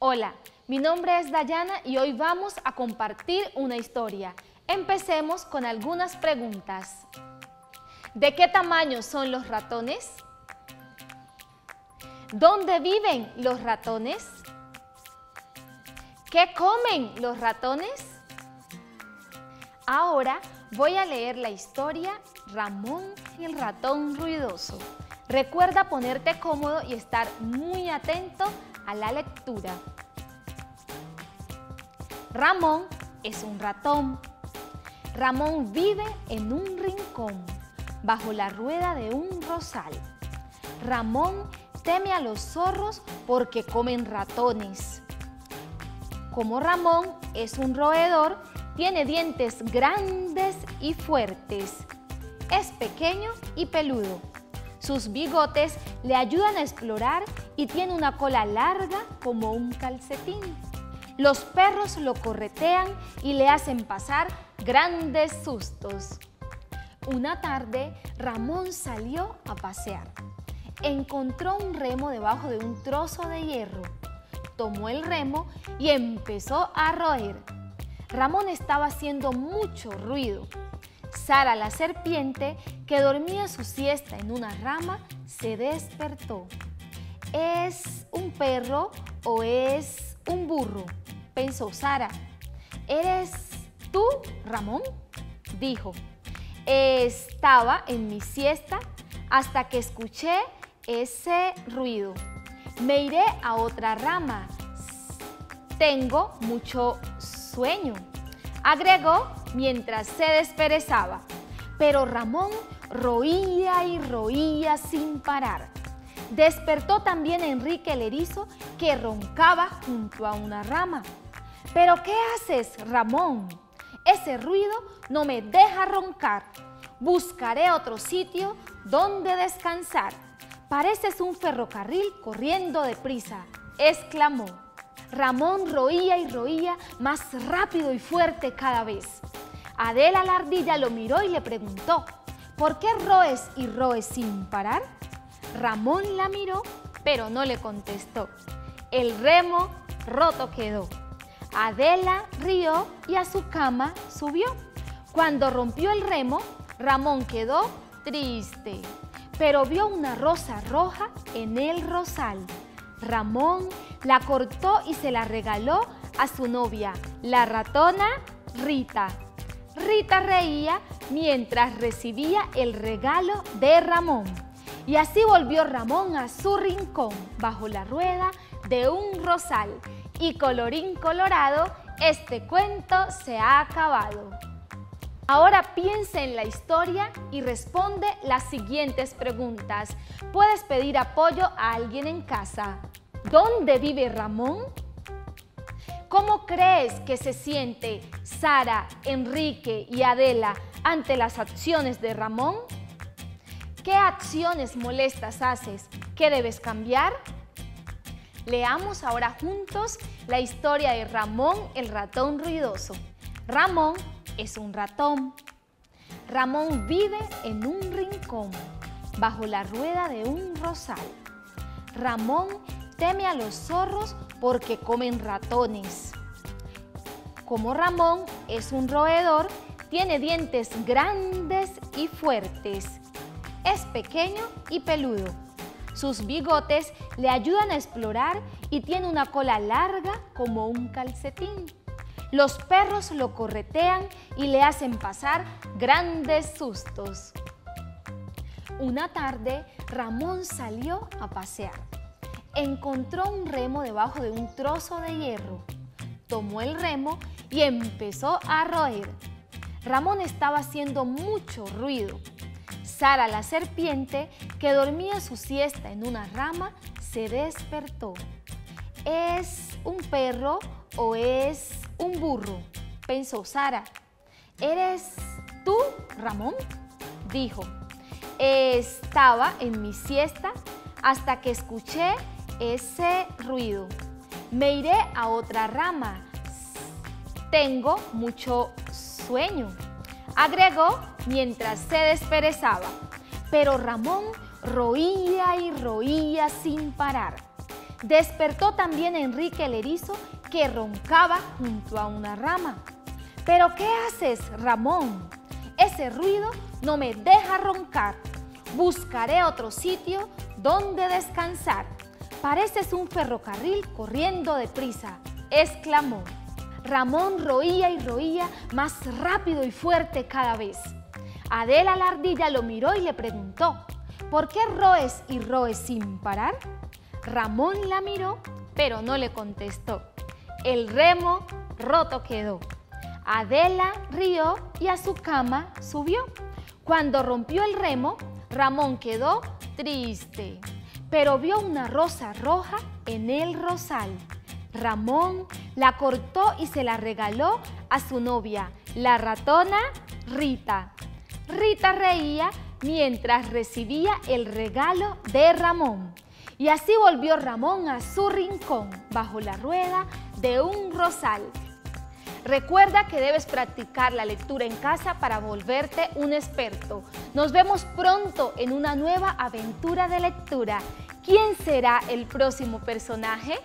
Hola, mi nombre es Dayana y hoy vamos a compartir una historia. Empecemos con algunas preguntas. ¿De qué tamaño son los ratones? ¿Dónde viven los ratones? ¿Qué comen los ratones? Ahora voy a leer la historia Ramón y el ratón ruidoso. Recuerda ponerte cómodo y estar muy atento a la lectura. Ramón es un ratón. Ramón vive en un rincón, bajo la rueda de un rosal. Ramón teme a los zorros porque comen ratones. Como Ramón es un roedor, tiene dientes grandes y fuertes. Es pequeño y peludo. Sus bigotes le ayudan a explorar y tiene una cola larga como un calcetín. Los perros lo corretean y le hacen pasar grandes sustos. Una tarde, Ramón salió a pasear. Encontró un remo debajo de un trozo de hierro. Tomó el remo y empezó a roer. Ramón estaba haciendo mucho ruido. Sara, la serpiente, que dormía su siesta en una rama, se despertó. ¿Es un perro o es un burro?, pensó Sara. ¿Eres tú, Ramón?, dijo. Estaba en mi siesta hasta que escuché ese ruido. Me iré a otra rama. Tengo mucho sueño, agregó mientras se desperezaba. Pero Ramón roía y roía sin parar. Despertó también Enrique el erizo, que roncaba junto a una rama. ¿Pero qué haces, Ramón? Ese ruido no me deja roncar. Buscaré otro sitio donde descansar. Pareces un ferrocarril corriendo deprisa, exclamó. Ramón roía y roía más rápido y fuerte cada vez. Adela la ardilla lo miró y le preguntó: ¿por qué roes y roes sin parar? Ramón la miró, pero no le contestó. El remo roto quedó. Adela rió y a su cama subió. Cuando rompió el remo, Ramón quedó triste, pero vio una rosa roja en el rosal. Ramón la cortó y se la regaló a su novia, la ratona Rita. Rita reía mientras recibía el regalo de Ramón. Y así volvió Ramón a su rincón, bajo la rueda de un rosal. Y colorín colorado, este cuento se ha acabado. Ahora piensa en la historia y responde las siguientes preguntas. Puedes pedir apoyo a alguien en casa. ¿Dónde vive Ramón? ¿Cómo crees que se siente Sara, Enrique y Adela ante las acciones de Ramón? ¿Qué acciones molestas haces? ¿Qué debes cambiar? Leamos ahora juntos la historia de Ramón el ratón ruidoso. Ramón es un ratón. Ramón vive en un rincón, bajo la rueda de un rosal. Ramón teme a los zorros porque comen ratones. Como Ramón es un roedor, tiene dientes grandes y fuertes. Es pequeño y peludo. Sus bigotes le ayudan a explorar y tiene una cola larga como un calcetín. Los perros lo corretean y le hacen pasar grandes sustos. Una tarde, Ramón salió a pasear. Encontró un remo debajo de un trozo de hierro. Tomó el remo y empezó a roer. Ramón estaba haciendo mucho ruido. Sara, la serpiente, que dormía su siesta en una rama, se despertó. ¿Es un perro o es un burro?, pensó Sara. ¿Eres tú, Ramón?, dijo. Estaba en mi siesta hasta que escuché ese ruido. Me iré a otra rama. Tengo mucho sueño, agregó mientras se desperezaba. Pero Ramón roía y roía sin parar. Despertó también Enrique el erizo, que roncaba junto a una rama. ¿Pero qué haces, Ramón? Ese ruido no me deja roncar. Buscaré otro sitio donde descansar. Pareces un ferrocarril corriendo deprisa, exclamó. Ramón roía y roía, más rápido y fuerte cada vez. Adela la ardilla lo miró y le preguntó, ¿por qué roes y roes sin parar? Ramón la miró, pero no le contestó. El remo roto quedó. Adela rió y a su cama subió. Cuando rompió el remo, Ramón quedó triste, pero vio una rosa roja en el rosal. Ramón la cortó y se la regaló a su novia, la ratona Rita. Rita reía mientras recibía el regalo de Ramón. Y así volvió Ramón a su rincón, bajo la rueda de un rosal. Recuerda que debes practicar la lectura en casa para volverte un experto. Nos vemos pronto en una nueva aventura de lectura. ¿Quién será el próximo personaje?